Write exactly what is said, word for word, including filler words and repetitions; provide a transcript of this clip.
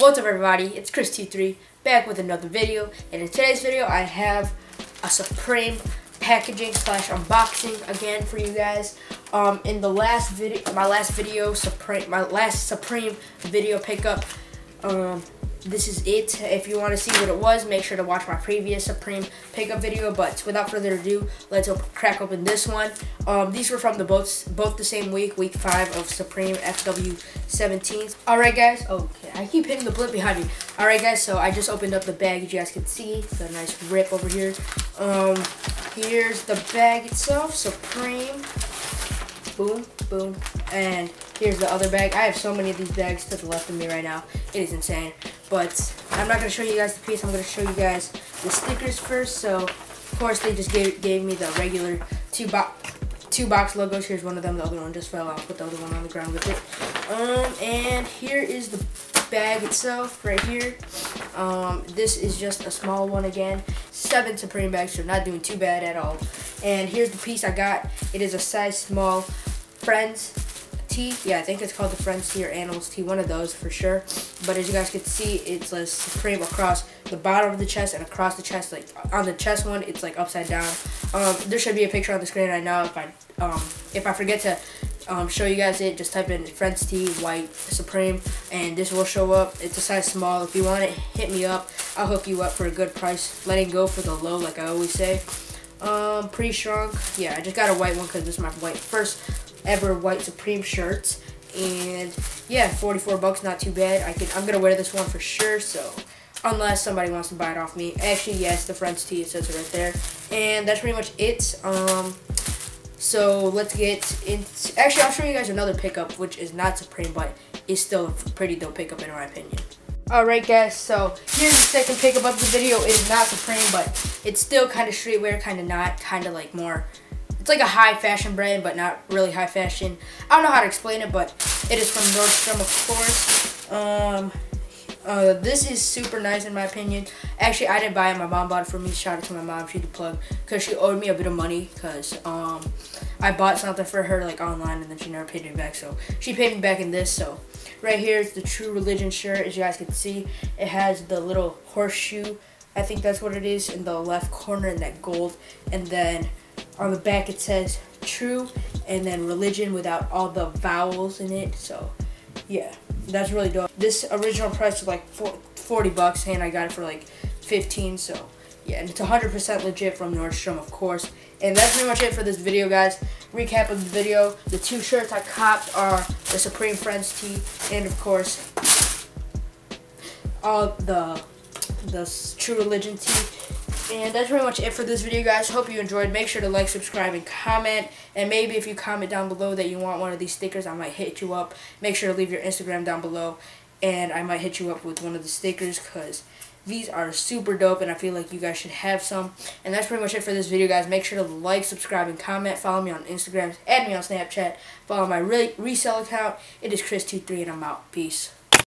What's up everybody, it's Chris T three back with another video, and in today's video I have a Supreme packaging slash unboxing again for you guys. Um, in the last video, my last video, Supreme, my last Supreme video pickup, um, this is it. If you want to see what it was, make sure to watch my previous Supreme pickup video. But without further ado, let's op crack open this one. Um, these were from the both both the same week, week five of Supreme F W seventeens. All right, guys. Okay, I keep hitting the blimp behind me. All right, guys. So I just opened up the bag. As you guys can see, it's a nice rip over here. Um, here's the bag itself, Supreme. Boom, boom, and here's the other bag. I have so many of these bags to the left of me right now. It is insane. But I'm not going to show you guys the piece. I'm going to show you guys the stickers first. So, of course, they just gave, gave me the regular two, bo two box logos. Here's one of them. The other one just fell off. Put the other one on the ground with it. Um, and here is the bag itself right here. Um, this is just a small one again. Seven Supreme bags, so not doing too bad at all. And here's the piece I got. It is a size small Friends tee. Yeah, I think it's called the Friends tee or Animals tee, one of those for sure. But as you guys can see, it's a Supreme across the bottom of the chest and across the chest. Like on the chest one, it's like upside down. Um, there should be a picture on the screen right now. If I um, if I forget to um, show you guys it, just type in Friends tee white Supreme, and this will show up. It's a size small. If you want it, hit me up. I'll hook you up for a good price. Letting go for the low, like I always say. Um, pre-shrunk. Yeah, I just got a white one because this is my white first ever white Supreme shirts, and yeah, forty-four bucks, not too bad. I can, I'm gonna wear this one for sure. So unless somebody wants to buy it off me, actually yes, the Friends tee, it says it right there, and that's pretty much it. Um, so let's get into. Actually, I'll show you guys another pickup, which is not Supreme, but it's still a pretty dope pickup in my opinion. Alright guys, so here's the second pickup of the video. It is not Supreme, but it's still kind of streetwear, kind of not, kind of like more, it's like a high fashion brand, but not really high fashion. I don't know how to explain it, but it is from Nordstrom, of course. Um, uh, this is super nice in my opinion. Actually, I didn't buy it. My mom bought it for me. Shout out to my mom. She did plug because she owed me a bit of money because um, I bought something for her like online, and then she never paid me back. So she paid me back in this, so. Right here is the True Religion shirt. As you guys can see, it has the little horseshoe, I think that's what it is, in the left corner in that gold. And then on the back it says True and then Religion without all the vowels in it. So yeah, that's really dope. This original price was like forty bucks, and I got it for like fifteen. So yeah, and it's one hundred percent legit from Nordstrom, of course. And that's pretty much it for this video, guys. Recap of the video. The two shirts I copped are the Supreme Friends tee and, of course, all the, the True Religion tee. And that's pretty much it for this video, guys. Hope you enjoyed. Make sure to like, subscribe, and comment. And maybe if you comment down below that you want one of these stickers, I might hit you up. Make sure to leave your Instagram down below, and I might hit you up with one of the stickers because these are super dope, and I feel like you guys should have some. And that's pretty much it for this video, guys. Make sure to like, subscribe, and comment. Follow me on Instagram. Add me on Snapchat. Follow my re resell account. It is Chris T three, and I'm out. Peace.